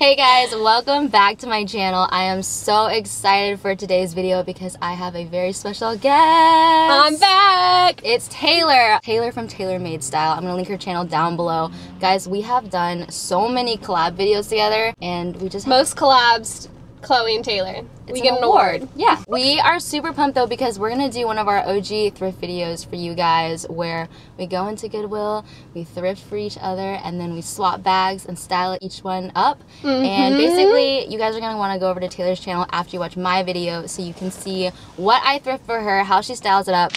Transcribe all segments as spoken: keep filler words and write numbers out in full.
Hey guys, welcome back to my channel. I am so excited for today's video because I have a very special guest. I'm back! It's Taylor. Taylor from TaylorMade Style. I'm gonna link her channel down below. Guys, we have done so many collab videos together and we just- Most collabs, Chloe and Taylor. It's we an get an award. award. Yeah. We are super pumped though because we're gonna do one of our O G thrift videos for you guys where we go into Goodwill, we thrift for each other, and then we swap bags and style each one up. Mm-hmm. And basically, you guys are gonna wanna go over to Taylor's channel after you watch my video so you can see what I thrift for her, how she styles it up.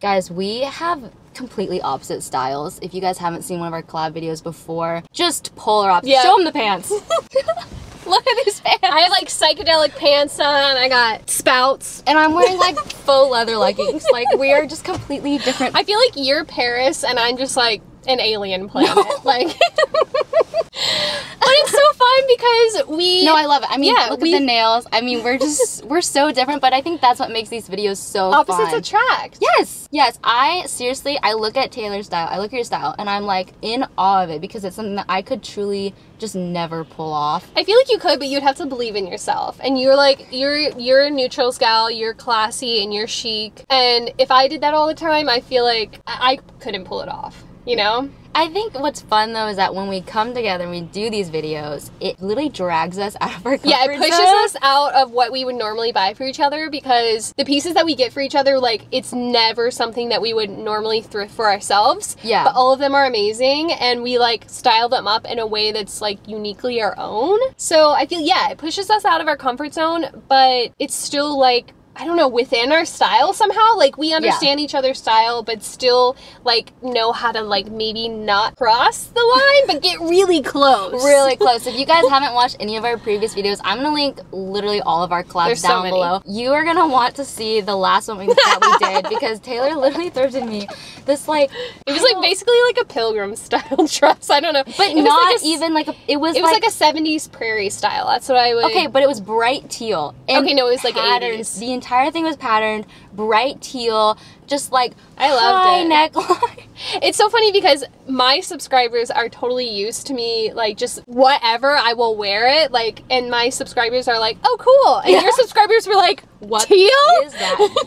Guys, we have completely opposite styles. If you guys haven't seen one of our collab videos before, just polar opposite. Yep. Show them the pants. Look at these pants. I have like psychedelic pants on. I got spouts. And I'm wearing like faux leather leggings. Like we are just completely different. I feel like you're Paris and I'm just like an alien planet. No. Like, but it's so fun because we... No, I love it. I mean, yeah, look we, at the nails. I mean, we're just, we're so different, but I think that's what makes these videos so opposites fun. Opposites attract. Yes. Yes. I, seriously, I look at Taylor's style, I look at your style, and I'm like in awe of it because it's something that I could truly just never pull off. I feel like you could, but you'd have to believe in yourself. And you're like, you're, you're a neutrals gal, you're classy, and you're chic. And if I did that all the time, I feel like I, I couldn't pull it off, you know? I think what's fun though is that when we come together and we do these videos, it literally drags us out of our comfort Yeah, it pushes zone. us out of what we would normally buy for each other because the pieces that we get for each other, like, it's never something that we would normally thrift for ourselves. Yeah. But all of them are amazing and we, like, style them up in a way that's, like, uniquely our own. So I feel, yeah, it pushes us out of our comfort zone, but it's still, like, I don't know, within our style somehow. Like, we understand yeah. each other's style, but still, like, know how to, like, maybe not cross the line, but get really close. Really close. If you guys haven't watched any of our previous videos, I'm gonna link literally all of our collabs There's down so below. You are gonna want to see the last one we, that we did because Taylor literally thrifted me this, like... It was, like, basically, like, a pilgrim-style dress. I don't know. But it not was like a, even, like, a... It was, it was like, like, a seventies prairie style. That's what I would... Okay, but it was bright teal. And okay, no, it was, like, patterns. eighties. The entire The entire thing was patterned, bright teal, just like I loved it. High neckline. It's so funny because my subscribers are totally used to me, like, just whatever, I will wear it, like, and my subscribers are like, oh, cool. And yeah. your subscribers were like, what teal? Is that?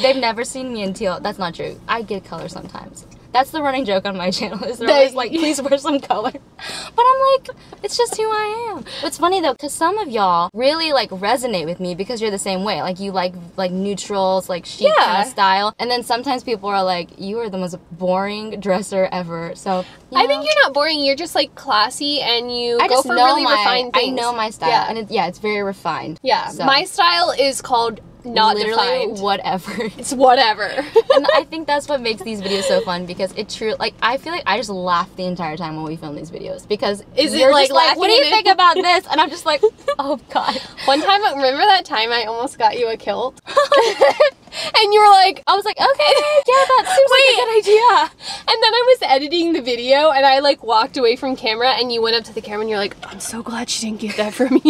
They've never seen me in teal. That's not true. I get color sometimes. That's the running joke on my channel is they're they, always like, please wear some color. But I'm like, it's just who I am. What's funny though, because some of y'all really like resonate with me because you're the same way. Like you like like neutrals, like chic yeah. kind of style. And then sometimes people are like, you are the most boring dresser ever. So you know, I think you're not boring. You're just like classy and you I go just for know really my, refined things. I know my style. Yeah. And it, yeah, it's very refined. Yeah. So. My style is called... Not literally defined. Whatever. It's whatever. And I think that's what makes these videos so fun because it truly, like, I feel like I just laugh the entire time when we film these videos because is you're it like, like what do you think about this? And I'm just like, oh god. One time, remember that time I almost got you a kilt? And you were like, I was like, okay, yeah, that seems Wait. like a good idea. And then I was editing the video and I like walked away from camera and you went up to the camera and you're like, I'm so glad she didn't get that for me.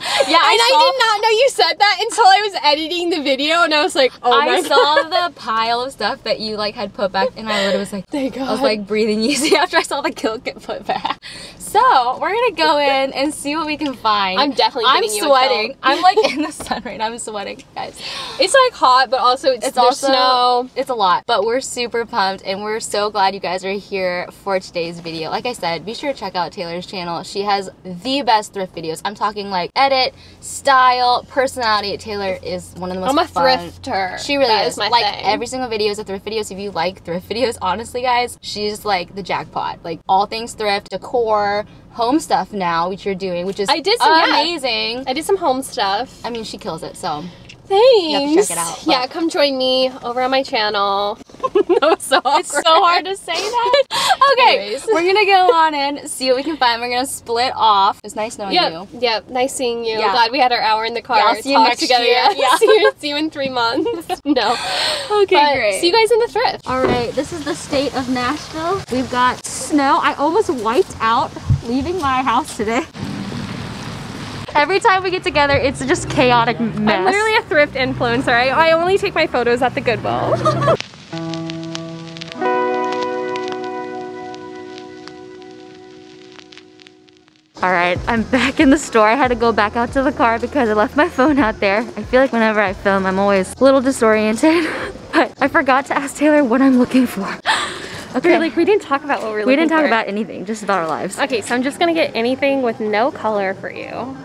Yeah, I, and saw, I did not know you said that until I was editing the video, and I was like, "Oh my!" I saw the pile of stuff that you like had put back, and I literally was like, "Thank God!" I was like breathing easy after I saw the kilt get put back. So we're gonna go in and see what we can find. I'm definitely. I'm you sweating. I'm like in the sun right now. I'm sweating, guys. It's like hot, but also it's, it's also snow. It's a lot, but we're super pumped, and we're so glad you guys are here for today's video. Like I said, be sure to check out Taylor's channel. She has the best thrift videos. I'm talking like Ed. It, style, personality. Taylor is one of the most I'm a fun. thrifter. She really that is. is my like thing. Every single video is a thrift video. So if you like thrift videos, honestly, guys, she's like the jackpot. Like all things thrift, decor, home stuff now, which you're doing, which is I did some, amazing. Yeah. I did some home stuff. I mean, she kills it. So thanks. You have to check it out. Yeah, come join me over on my channel. No, it's so awkward. It's so hard to say that. Okay, anyways. We're gonna go on in, see what we can find. We're gonna split off. It's nice knowing yep. you. Yep, nice seeing you. Yeah. Glad we had our hour in the car. Yeah, I'll see you next together. year. Yeah. see, you, see you in three months. No. Okay, but great. See you guys in the thrift. All right, this is the state of Nashville. We've got snow. I almost wiped out leaving my house today. Every time we get together, it's just chaotic mess. I'm literally a thrift influencer. I, I only take my photos at the Goodwill. All right, I'm back in the store. I had to go back out to the car because I left my phone out there. I feel like whenever I film, I'm always a little disoriented, but I forgot to ask Taylor what I'm looking for. Okay. We like, we didn't talk about what we were we looking for. We didn't talk for. about anything, just about our lives. Okay, so I'm just gonna get anything with no color for you.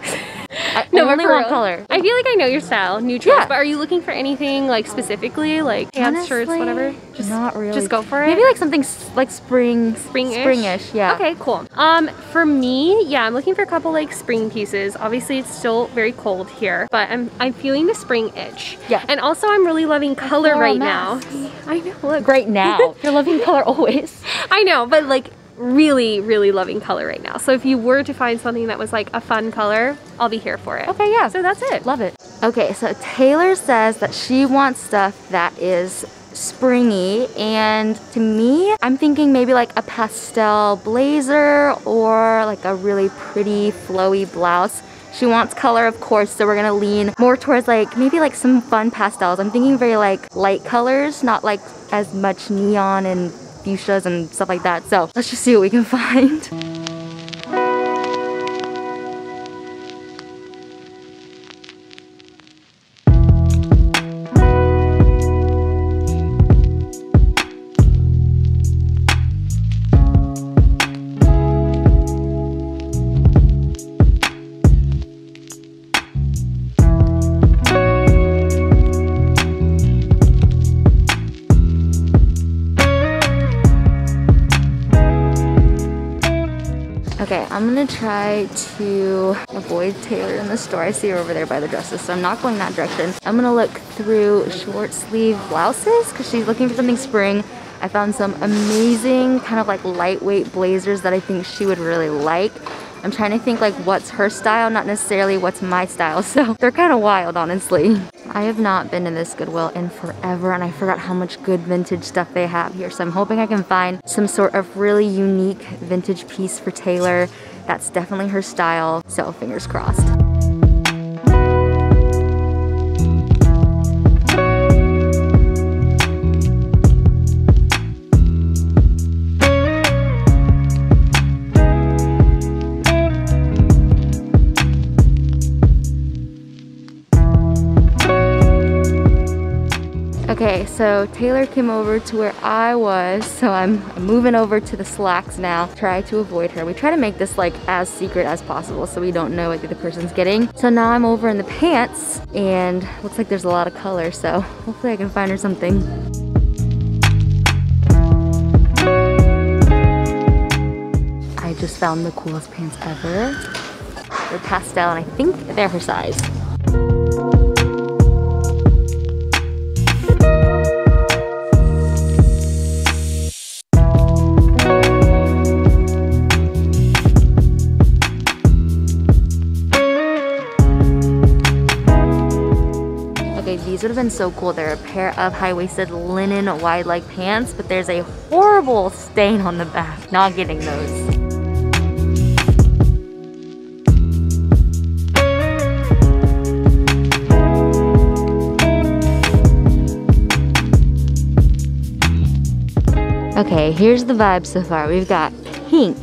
I no, only want color. I feel like I know your style, neutral, yeah. But are you looking for anything like specifically, like pants, shirts, whatever? Just not really. Just go for it. Maybe like something like spring, springish. Springish, yeah. Okay, cool. Um, for me, yeah, I'm looking for a couple like spring pieces. Obviously, it's still very cold here, but I'm I'm feeling the spring itch. Yeah. And also, I'm really loving color right mask. now. I know. Look. Right now, you're loving color always. I know, but like. really really loving color right now, so if you were to find something that was like a fun color, I'll be here for it. Okay, yeah, so that's it. Love it. Okay, so Taylor says that she wants stuff that is springy, and to me, I'm thinking maybe like a pastel blazer or like a really pretty flowy blouse. She wants color, of course, so we're gonna lean more towards like maybe like some fun pastels. I'm thinking very like light colors, not like as much neon and fuchsias and stuff like that. So let's just see what we can find. I'm gonna try to avoid Taylor in the store. I see her over there by the dresses, so I'm not going that direction. I'm gonna look through short sleeve blouses because she's looking for something spring. I found some amazing kind of like lightweight blazers that I think she would really like. I'm trying to think like what's her style, not necessarily what's my style. So they're kind of wild, honestly. I have not been to this Goodwill in forever, and I forgot how much good vintage stuff they have here. So I'm hoping I can find some sort of really unique vintage piece for Taylor. That's definitely her style, so fingers crossed. Okay, so Taylor came over to where I was, so I'm moving over to the slacks now. Try to avoid her. We try to make this like as secret as possible so we don't know what the other person's getting. So now I'm over in the pants, and looks like there's a lot of color, so hopefully I can find her something. I just found the coolest pants ever. They're pastel, and I think they're her size. These would have been so cool. They're a pair of high-waisted linen wide leg pants, but there's a horrible stain on the back. Not getting those. Okay, here's the vibe so far. We've got pink.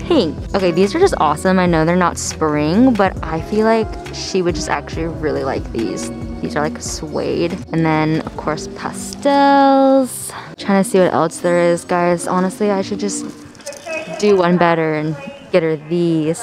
Pink. Okay, these are just awesome. I know they're not spring, but I feel like she would just actually really like these. These are like suede. And then, of course, pastels. Trying to see what else there is, guys. Honestly, I should just do one better and get her these.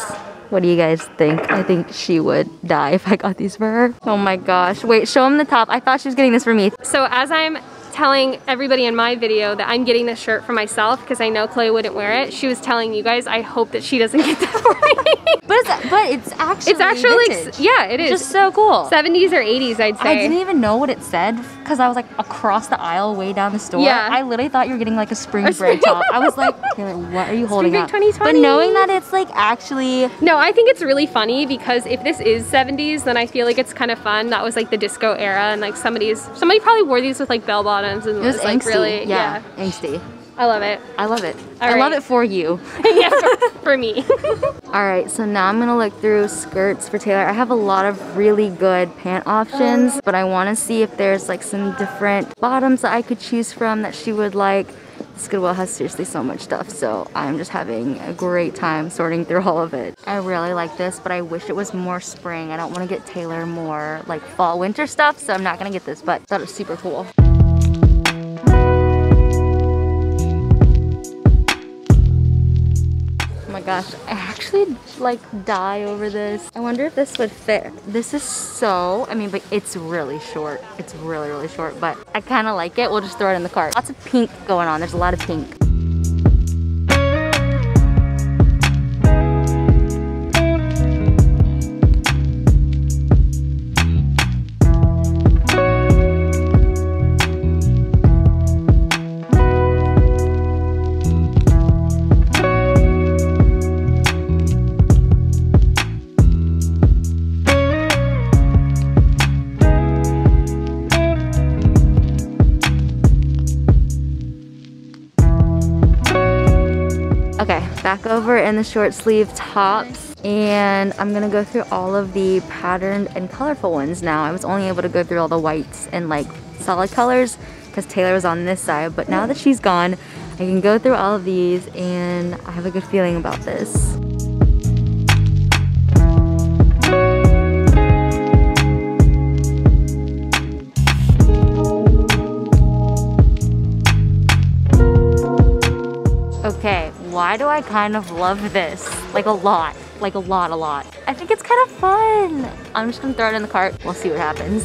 What do you guys think? I think she would die if I got these for her. Oh my gosh. Wait, show them the top. I thought she was getting this for me. So as I'm telling everybody in my video that I'm getting this shirt for myself because I know Chloe wouldn't wear it, she was telling you guys, I hope that she doesn't get that for me. But it's, but it's actually It's actually, vintage. yeah, it is. Just so cool. seventies or eighties, I'd say. I didn't even know what it said because I was like across the aisle way down the store. Yeah. I literally thought you were getting like a spring break top. I was like, Taylor, what are you holding spring up? twenty twenty. But knowing that it's like actually... No, I think it's really funny because if this is seventies, then I feel like it's kind of fun. That was like the disco era, and like somebody's, somebody probably wore these with like bell bottoms. And it was, was like really, yeah, yeah, angsty. I love it. I love it. All I right. love it for you. Yeah, for, for me. All right, so now I'm gonna look through skirts for Taylor. I have a lot of really good pant options, but I wanna see if there's like some different bottoms that I could choose from that she would like. This Goodwill has seriously so much stuff, so I'm just having a great time sorting through all of it. I really like this, but I wish it was more spring. I don't want to get Taylor more like fall winter stuff, so I'm not gonna get this, but I thought it was super cool. Gosh, I actually like die over this. I wonder if this would fit. This is so, I mean, but it's really short. It's really, really short, but I kind of like it. We'll just throw it in the cart. Lots of pink going on. There's a lot of pink. Back over in the short sleeve tops, and I'm gonna go through all of the patterned and colorful ones now. I was only able to go through all the whites and like solid colors because Taylor was on this side, but now that she's gone, I can go through all of these, and I have a good feeling about this. Okay, why do I kind of love this? Like a lot, like a lot, a lot. I think it's kind of fun. I'm just gonna throw it in the cart. We'll see what happens.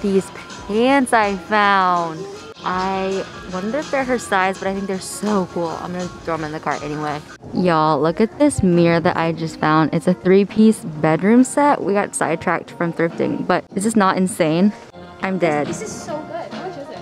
These pants I found. I wonder if they're her size, but I think they're so cool. I'm gonna throw them in the cart anyway. Y'all, look at this mirror that I just found. It's a three-piece bedroom set. We got sidetracked from thrifting, but is this not insane? I'm dead. This, this is so good. How much is it?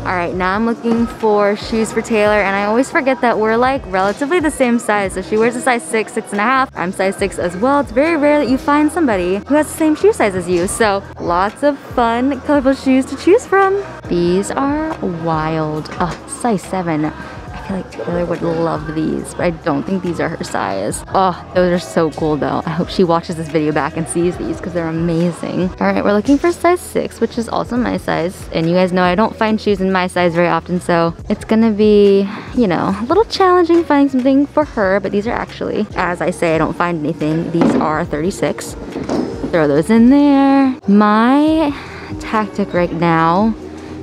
All right, now I'm looking for shoes for Taylor, and I always forget that we're like relatively the same size. So she wears a size six, six and a half. I'm size six as well. It's very rare that you find somebody who has the same shoe size as you. So lots of fun, colorful shoes to choose from. These are wild. Oh, size seven. I feel like Taylor would love these, but I don't think these are her size. Oh, those are so cool though. I hope she watches this video back and sees these because they're amazing. All right, we're looking for size six, which is also my size. And you guys know I don't find shoes in my size very often, so it's gonna be, you know, a little challenging finding something for her, but these are actually, as I say, I don't find anything. These are thirty-six. Throw those in there. My tactic right now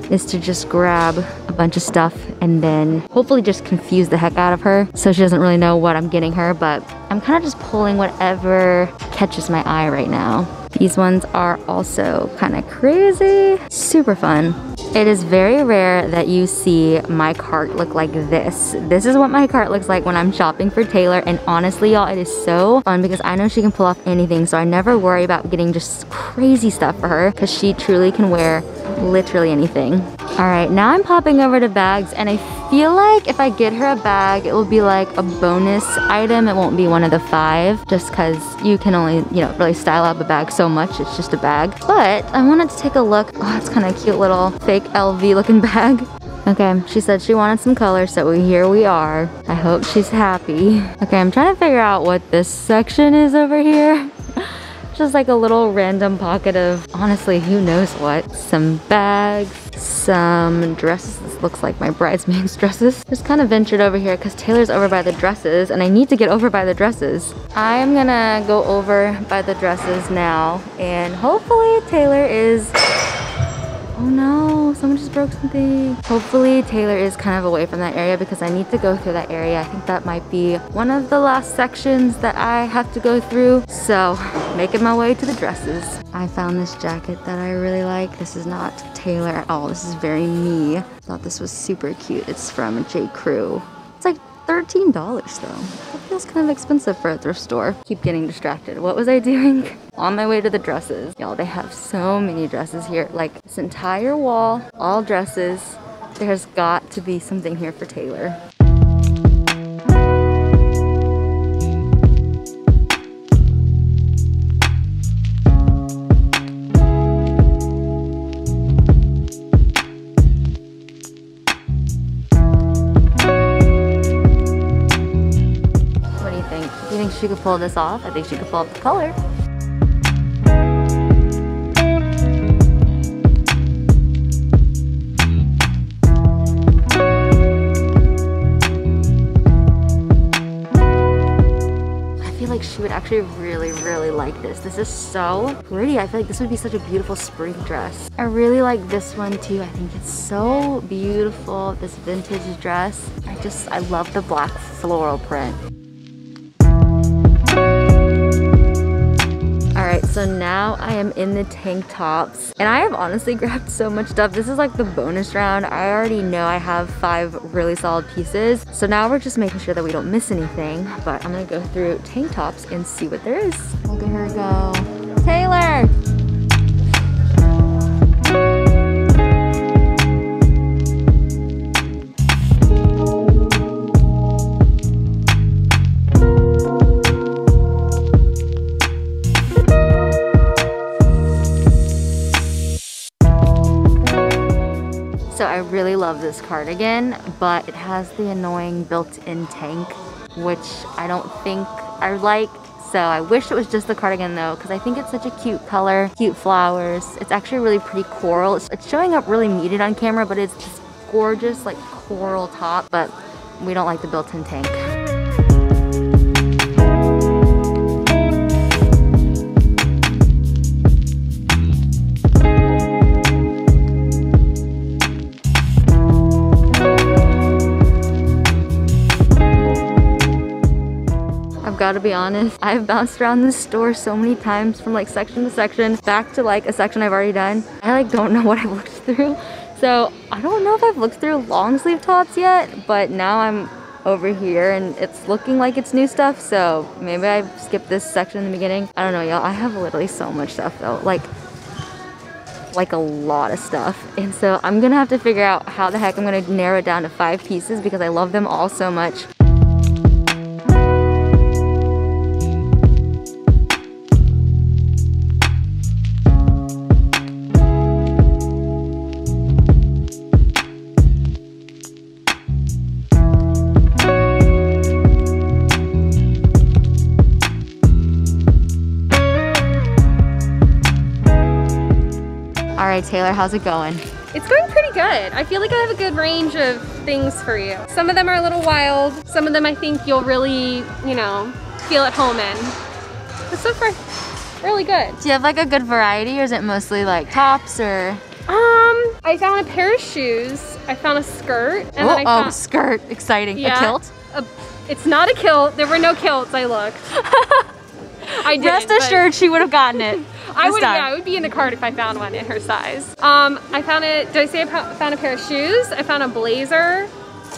is to just grab a bunch of stuff and then hopefully just confuse the heck out of her so she doesn't really know what I'm getting her, but I'm kind of just pulling whatever catches my eye right now. These ones are also kind of crazy, super fun. It is very rare that you see my cart look like this. This is what my cart looks like when I'm shopping for Taylor, and honestly y'all, it is so fun because I know she can pull off anything, so I never worry about getting just crazy stuff for her because she truly can wear literally anything. All right, now I'm popping over to bags, and I feel like if I get her a bag, it will be like a bonus item. It won't be one of the five just because you can only, you know, really style up a bag so much. It's just a bag, but I wanted to take a look. Oh, it's kind of a cute little fake L V looking bag. Okay, she said she wanted some color, so here we are. I hope she's happy. Okay, I'm trying to figure out what this section is over here. Just like a little random pocket of honestly who knows what. Some bags, some dresses. This looks like my bridesmaids' dresses. Just kind of ventured over here because Taylor's over by the dresses and I need to get over by the dresses. I'm gonna go over by the dresses now, and hopefully Taylor is... Oh no. no, someone just broke something. Hopefully Taylor is kind of away from that area because I need to go through that area. I think that might be one of the last sections that I have to go through. So making my way to the dresses. I found this jacket that I really like. This is not Taylor at all. This is very me. I thought this was super cute. It's from J. Crew. It's like thirteen dollars though. That feels kind of expensive for a thrift store. Keep getting distracted. What was I doing? On my way to the dresses. Y'all, they have so many dresses here. Like this entire wall, all dresses. There's got to be something here for Taylor. She could pull this off. I think she could pull off the color. I feel like she would actually really, really like this. This is so pretty. I feel like this would be such a beautiful spring dress. I really like this one too. I think it's so beautiful, this vintage dress. I just, I love the black floral print. So now I am in the tank tops and I have honestly grabbed so much stuff. This is like the bonus round. I already know I have five really solid pieces. So now we're just making sure that we don't miss anything, but I'm gonna go through tank tops and see what there is. Look at her go. Taylor! I really love this cardigan, but it has the annoying built-in tank, which I don't think I like. So I wish it was just the cardigan though, because I think it's such a cute color, cute flowers. It's actually really pretty coral. It's showing up really muted on camera, but it's just gorgeous, like coral top, but we don't like the built-in tank. Gotta be honest, I've bounced around this store so many times from like section to section, back to like a section I've already done. I like don't know what I've looked through. So I don't know if I've looked through long sleeve tops yet, but now I'm over here and it's looking like it's new stuff. So maybe I skipped this section in the beginning. I don't know, y'all. I have literally so much stuff though. Like, like a lot of stuff. And so I'm gonna have to figure out how the heck I'm gonna narrow it down to five pieces because I love them all so much. Taylor, how's it going? It's going pretty good. I feel like I have a good range of things for you. Some of them are a little wild. Some of them I think you'll really, you know, feel at home in. But so far, really good. Do you have like a good variety or is it mostly like tops or? Um, I found a pair of shoes. I found a skirt. And oh, then I found... oh, skirt, exciting. Yeah, a kilt? A... It's not a kilt. There were no kilts, I looked. I did. Rest assured but... she would have gotten it. I would, yeah, I would be in the cart if I found one in her size. Um, I found it, did I say I found a pair of shoes? I found a blazer.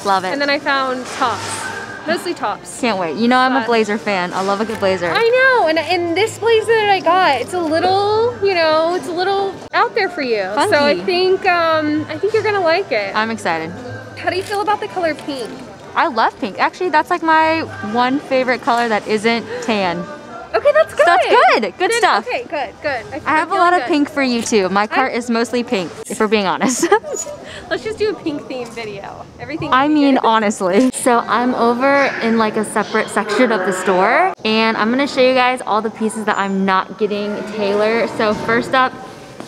Love it. And then I found tops, mostly tops. Can't wait. You know I'm uh, a blazer fan. I love a good blazer. I know, and, and this blazer that I got, it's a little, you know, it's a little out there for you. Funky. So I think, um, I think you're gonna like it. I'm excited. How do you feel about the color pink? I love pink. Actually, that's like my one favorite color that isn't tan. Okay, that's good. That's good. Good, good stuff. Okay, good, good. I, I have a lot good. of pink for you too. My cart I... is mostly pink, if we're being honest. Let's just do a pink themed video. Everything. I mean, good. honestly. So I'm over in like a separate section of the store and I'm gonna show you guys all the pieces that I'm not getting Taylor. So first up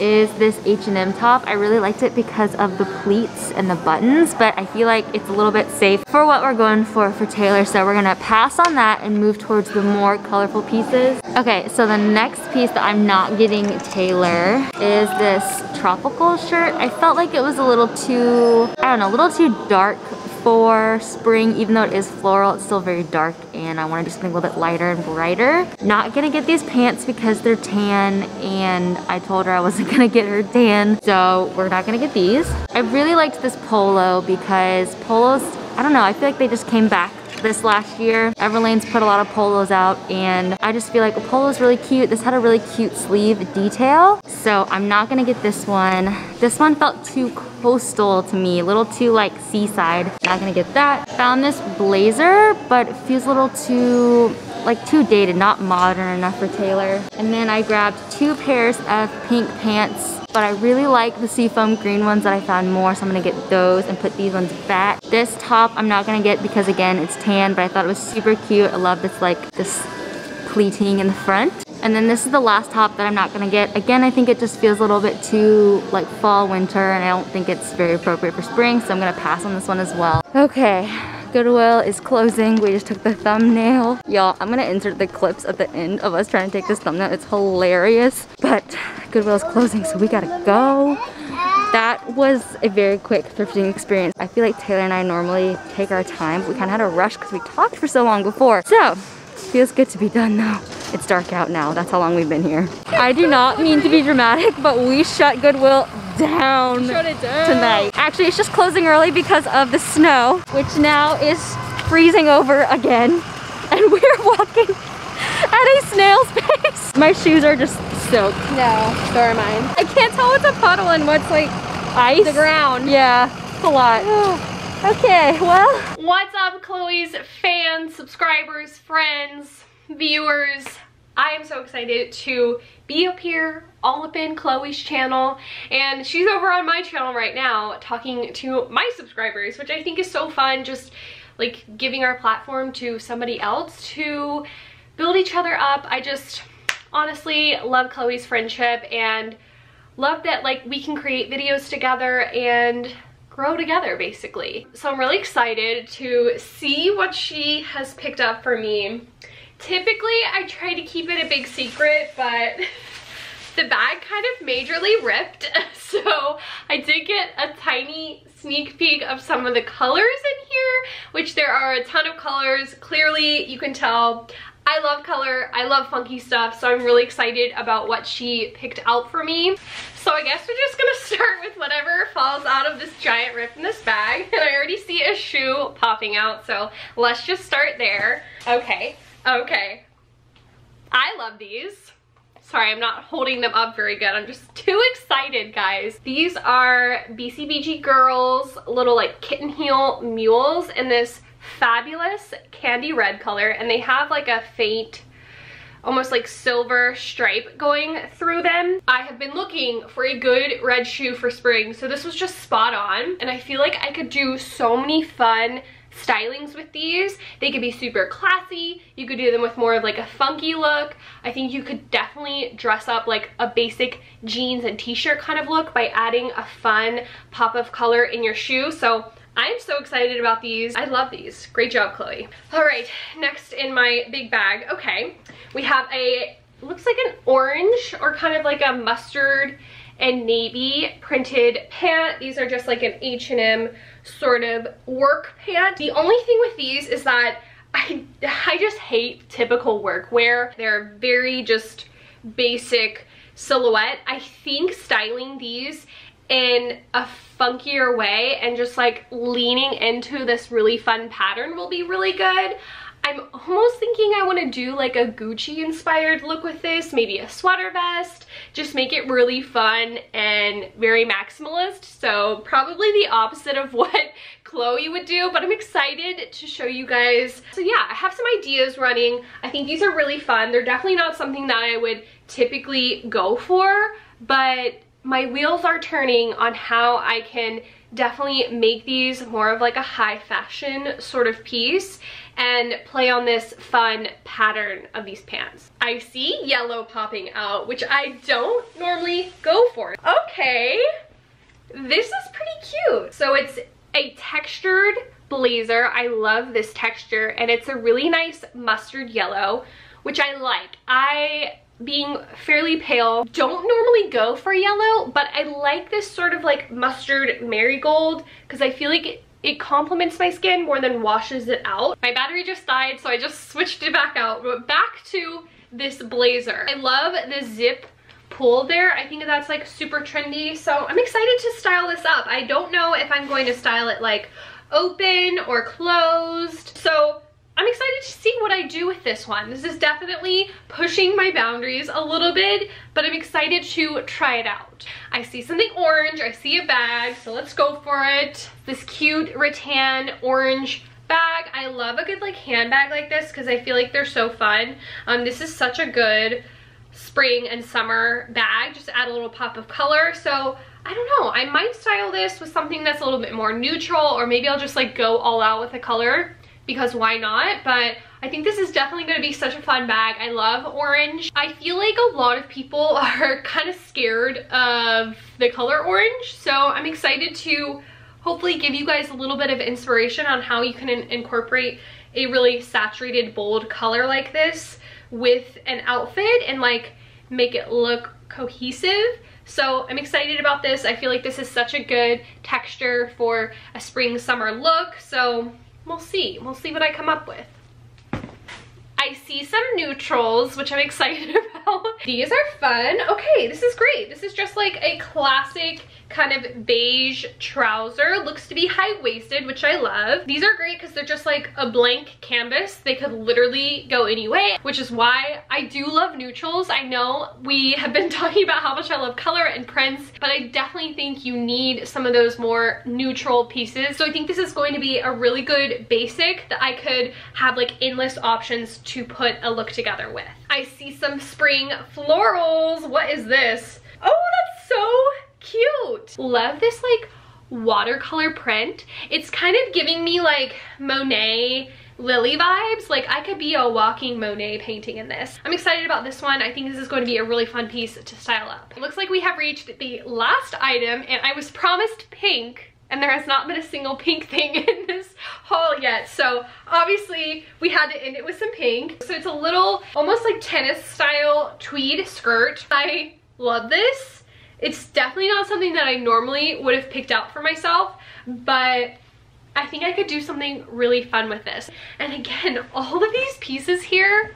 is this H and M top. I really liked it because of the pleats and the buttons, but I feel like it's a little bit safe for what we're going for for Taylor, so we're gonna pass on that and move towards the more colorful pieces. Okay, so the next piece that I'm not getting Taylor is this tropical shirt. I felt like it was a little too, I don't know, a little too dark for spring. Even though it is floral, it's still very dark and I want to do something a little bit lighter and brighter. Not gonna get these pants because they're tan and I told her I wasn't gonna get her tan, so we're not gonna get these. I really liked this polo because polos, I don't know, I feel like they just came back this last year. Everlane's put a lot of polos out and I just feel like a polo is really cute. This had a really cute sleeve detail, so I'm not gonna get this one. This one felt too coastal to me, a little too like seaside. Not gonna get that. Found this blazer, but it feels a little too like too dated, not modern enough for Taylor. And then I grabbed two pairs of pink pants, but I really like the seafoam green ones that I found more, so I'm gonna get those and put these ones back. This top I'm not gonna get because again, it's tan, but I thought it was super cute. I love this like this pleating in the front. And then this is the last top that I'm not gonna get. Again, I think it just feels a little bit too like fall, winter, and I don't think it's very appropriate for spring, so I'm gonna pass on this one as well. Okay. Goodwill is closing. We just took the thumbnail. Y'all, I'm gonna insert the clips at the end of us trying to take this thumbnail. It's hilarious, but Goodwill is closing, so we gotta go. That was a very quick thrifting experience. I feel like Taylor and I normally take our time, but we kinda had a rush because we talked for so long before. So, feels good to be done though. It's dark out now. That's how long we've been here. I do not mean to be dramatic, but we shut Goodwill down, shut it down tonight. Actually, it's just closing early because of the snow, which now is freezing over again. And we're walking at a snail's pace. My shoes are just soaked. No, so are mine. I can't tell what's a puddle and what's like ice. The ground. Yeah, it's a lot. Okay, well. What's up, Chloe's fans, subscribers, friends, viewers? I am so excited to be up here all up in Chloe's channel, and she's over on my channel right now talking to my subscribers, which I think is so fun, just like giving our platform to somebody else to build each other up. I just honestly love Chloe's friendship and love that like we can create videos together and grow together basically. So I'm really excited to see what she has picked up for me. Typically I try to keep it a big secret, but the bag kind of majorly ripped, so I did get a tiny sneak peek of some of the colors in here, which there are a ton of colors. Clearly you can tell I love color, I love funky stuff, so I'm really excited about what she picked out for me. So I guess we're just gonna start with whatever falls out of this giant rip in this bag, and I already see a shoe popping out, so let's just start there. Okay, okay. I love these. Sorry, I'm not holding them up very good. I'm just too excited, guys. These are B C B G girls, little like kitten heel mules in this fabulous candy red color, and they have like a faint almost like silver stripe going through them. I have been looking for a good red shoe for spring, so this was just spot on, and I feel like I could do so many fun stylings with these. They could be super classy, you could do them with more of like a funky look. I think you could definitely dress up like a basic jeans and t-shirt kind of look by adding a fun pop of color in your shoe, so I'm so excited about these. I love these. Great job, Chloe. All right, next in my big bag. Okay, we have a, looks like an orange or kind of like a mustard and navy printed pant. These are just like an H and M sort of work pant. The only thing with these is that I, I just hate typical work wear. They're very just basic silhouette. I think styling these in a funkier way and just like leaning into this really fun pattern will be really good. I'm almost thinking I want to do like a Gucci inspired look with this, maybe a sweater vest, just make it really fun and very maximalist. So probably the opposite of what Chloe would do, but I'm excited to show you guys. So yeah, I have some ideas running. I think these are really fun. They're definitely not something that I would typically go for, but my wheels are turning on how I can definitely make these more of like a high fashion sort of piece and play on this fun pattern of these pants. I see yellow popping out, which I don't normally go for. Okay, this is pretty cute. So it's a textured blazer. I love this texture, and it's a really nice mustard yellow, which I like. I, being fairly pale, don't normally go for yellow, but I like this sort of like mustard marigold because I feel like it, it complements my skin more than washes it out. My battery just died, so I just switched it back out. But back to this blazer. I love the zip pull there. I think that's like super trendy, so I'm excited to style this up. I don't know if I'm going to style it like open or closed, so I'm excited to see what I do with this one. This is definitely pushing my boundaries a little bit, but I'm excited to try it out. I see something orange, I see a bag, so let's go for it. This cute rattan orange bag. I love a good like handbag like this because I feel like they're so fun. Um, this is such a good spring and summer bag. Just add a little pop of color. So I don't know, I might style this with something that's a little bit more neutral, or maybe I'll just like go all out with a color, because why not? But I think this is definitely going to be such a fun bag. I love orange. I feel like a lot of people are kind of scared of the color orange, so I'm excited to hopefully give you guys a little bit of inspiration on how you can in- incorporate a really saturated, bold color like this with an outfit and like make it look cohesive. So I'm excited about this. I feel like this is such a good texture for a spring summer look, so we'll see. We'll see what I come up with. I see some neutrals, which I'm excited about. These are fun. Okay, this is great. This is just like a classic kind of beige trouser. Looks to be high-waisted, which I love. These are great because they're just like a blank canvas. They could literally go any way, which is why I do love neutrals. I know we have been talking about how much I love color and prints, but I definitely think you need some of those more neutral pieces. So I think this is going to be a really good basic that I could have like endless options to put a look together with. I see some spring florals. What is this? Oh, that's so cute. Love this like watercolor print. It's kind of giving me like Monet lily vibes. Like I could be a walking Monet painting in this. I'm excited about this one. I think this is going to be a really fun piece to style up. It looks like we have reached the last item, and I was promised pink, and there has not been a single pink thing in this haul yet. So obviously we had to end it with some pink. So it's a little almost like tennis style tweed skirt. I love this. It's definitely not something that I normally would have picked out for myself, but I think I could do something really fun with this. And again, all of these pieces here,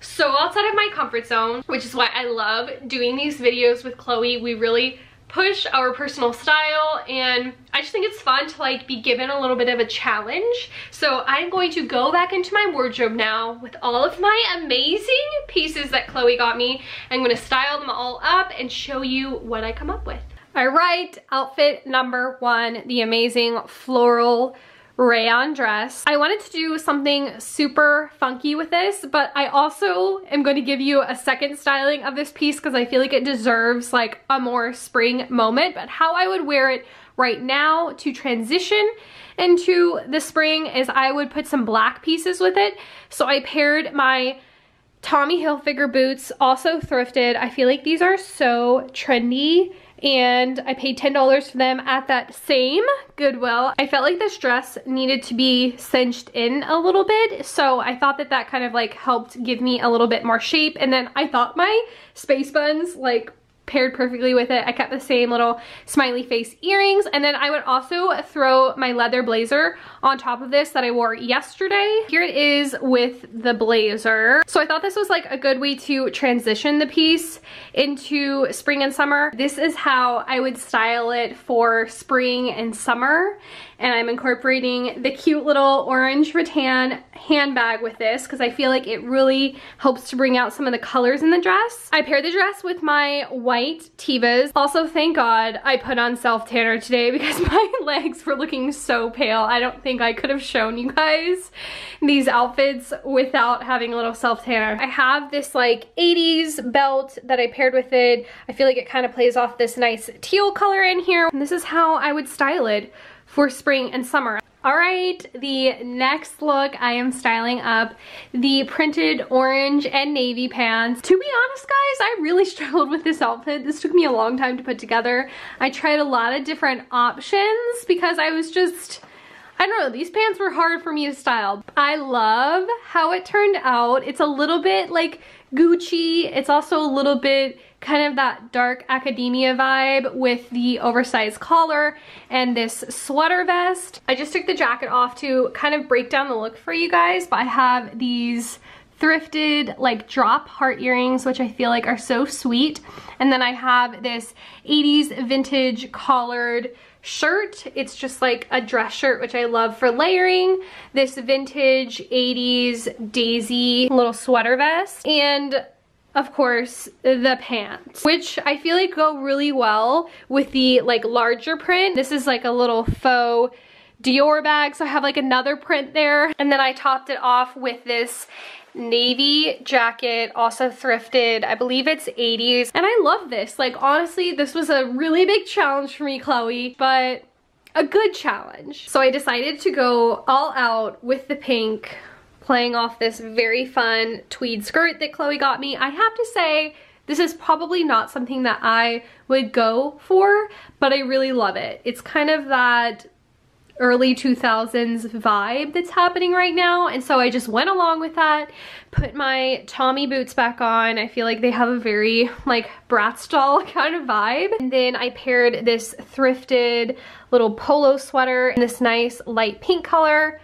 so outside of my comfort zone, which is why I love doing these videos with Chloe. We really push our personal style, and I just think it's fun to like be given a little bit of a challenge. So I'm going to go back into my wardrobe now with all of my amazing pieces that Chloe got me. I'm gonna style them all up and show you what I come up with. All right, outfit number one, the amazing floral rayon dress. I wanted to do something super funky with this, but I also am going to give you a second styling of this piece because I feel like it deserves like a more spring moment. But how I would wear it right now to transition into the spring is I would put some black pieces with it. So I paired my Tommy Hilfiger boots, also thrifted. I feel like these are so trendy, and I paid ten dollars for them at that same Goodwill. I felt like this dress needed to be cinched in a little bit, so I thought that that kind of like helped give me a little bit more shape. And then I thought my space buns like paired perfectly with it. I kept the same little smiley face earrings, and then I would also throw my leather blazer on top of this that I wore yesterday. Here it is with the blazer. So I thought this was like a good way to transition the piece into spring and summer. This is how I would style it for spring and summer, and I'm incorporating the cute little orange rattan handbag with this because I feel like it really helps to bring out some of the colors in the dress. I paired the dress with my white Tevas. Also, thank God I put on self-tanner today because my legs were looking so pale. I don't think I could have shown you guys these outfits without having a little self-tanner. I have this like eighties belt that I paired with it. I feel like it kind of plays off this nice teal color in here. And this is how I would style it for spring and summer. All right, the next look, I am styling up the printed orange and navy pants. To be honest, guys, I really struggled with this outfit. This took me a long time to put together. I tried a lot of different options because I was just, I don't know, these pants were hard for me to style. I love how it turned out. It's a little bit like Gucci. It's also a little bit kind of that dark academia vibe with the oversized collar and this sweater vest. I just took the jacket off to kind of break down the look for you guys, but I have these thrifted like drop heart earrings, which I feel like are so sweet. And then I have this eighties vintage collared shirt. It's just like a dress shirt, which I love for layering. This vintage eighties daisy little sweater vest. And of course, the pants, which I feel like go really well with the like larger print. This is like a little faux Dior bag, so I have like another print there. And then I topped it off with this navy jacket, also thrifted. I believe it's eighties. And I love this. Like, honestly, this was a really big challenge for me, Chloe, but a good challenge. So I decided to go all out with the pink, playing off this very fun tweed skirt that Chloe got me. I have to say, this is probably not something that I would go for, but I really love it. It's kind of that early two thousands vibe that's happening right now, and so I just went along with that, put my Tommy boots back on. I feel like they have a very like Bratz doll kind of vibe. And then I paired this thrifted little polo sweater in this nice light pink color.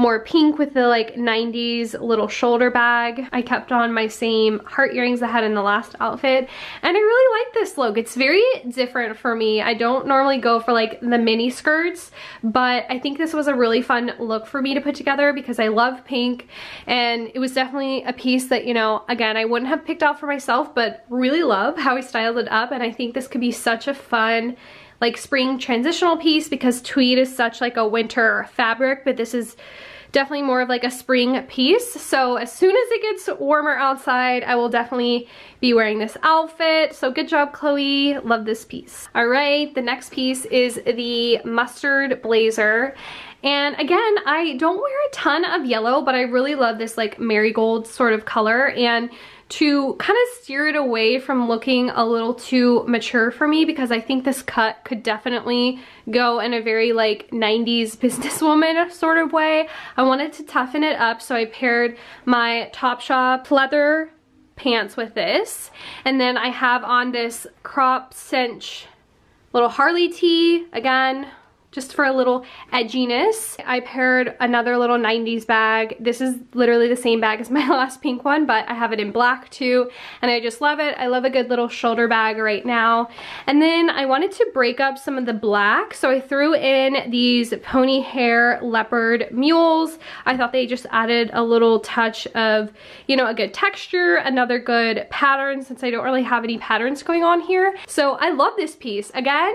More pink with the like nineties little shoulder bag. I kept on my same heart earrings I had in the last outfit, and I really like this look. It's very different for me. I don't normally go for like the mini skirts, but I think this was a really fun look for me to put together because I love pink, and it was definitely a piece that, you know, again, I wouldn't have picked out for myself, but really love how I styled it up. And I think this could be such a fun like spring transitional piece because tweed is such like a winter fabric, but this is definitely more of like a spring piece. So as soon as it gets warmer outside, I will definitely be wearing this outfit. So good job, Chloe. Love this piece. All right, the next piece is the mustard blazer. And again, I don't wear a ton of yellow, but I really love this like marigold sort of color. And to kind of steer it away from looking a little too mature for me, because I think this cut could definitely go in a very like nineties businesswoman sort of way. I wanted to toughen it up, so I paired my Topshop leather pants with this. And then I have on this crop cinch little Harley tee, again, just for a little edginess. I paired another little nineties bag. This is literally the same bag as my last pink one, but I have it in black too, and I just love it. I love a good little shoulder bag right now. And then I wanted to break up some of the black, so I threw in these pony hair leopard mules. I thought they just added a little touch of, you know, a good texture, another good pattern, since I don't really have any patterns going on here. So I love this piece. Again,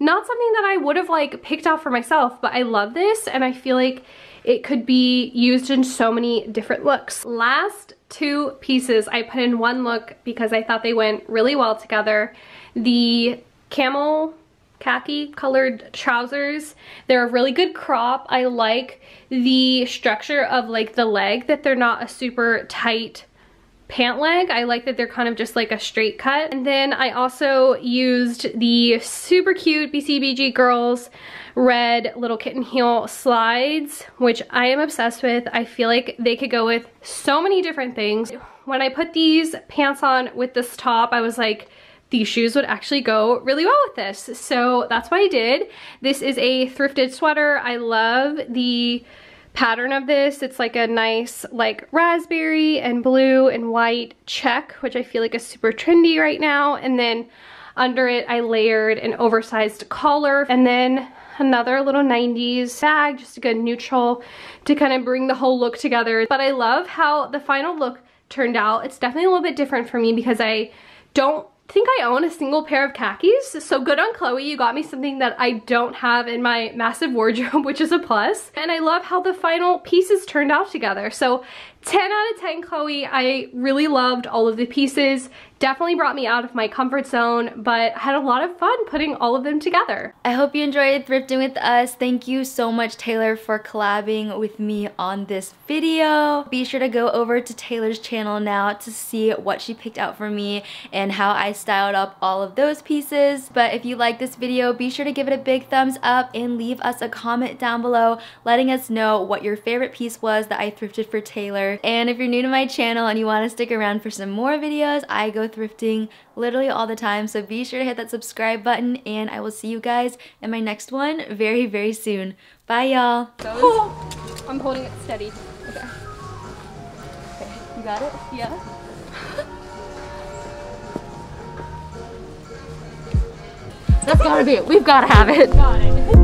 not something that I would have like picked out for myself, but I love this, and I feel like it could be used in so many different looks. Last two pieces, I put in one look because I thought they went really well together. The camel khaki colored trousers, they're a really good crop. I like the structure of like the leg, that they're not a super tight pant leg. I like that they're kind of just like a straight cut. And then I also used the super cute B C B G girls red little kitten heel slides, which I am obsessed with. I feel like they could go with so many different things. When I put these pants on with this top, I was like, these shoes would actually go really well with this. So that's what I did. This is a thrifted sweater. I love the pattern of this. It's like a nice like raspberry and blue and white check, which I feel like is super trendy right now. And then under it, I layered an oversized collar, and then another little nineties bag, just a good neutral to kind of bring the whole look together. But I love how the final look turned out. It's definitely a little bit different for me because I don't think I own a single pair of khakis, so good on Chloe. You got me something that I don't have in my massive wardrobe, which is a plus. And I love how the final pieces turned out together. So ten out of ten, Chloe. I really loved all of the pieces. Definitely brought me out of my comfort zone, but had a lot of fun putting all of them together. I hope you enjoyed thrifting with us. Thank you so much, Taylor, for collabing with me on this video. Be sure to go over to Taylor's channel now to see what she picked out for me and how I styled up all of those pieces. But if you like this video, be sure to give it a big thumbs up and leave us a comment down below letting us know what your favorite piece was that I thrifted for Taylor. And if you're new to my channel and you want to stick around for some more videos, I go thrifting literally all the time, so be sure to hit that subscribe button, and I will see you guys in my next one very very soon. Bye, y'all. Oh, I'm holding it steady. Okay, okay. You got it? Yeah. That's gotta be it. We've gotta have it. Got it.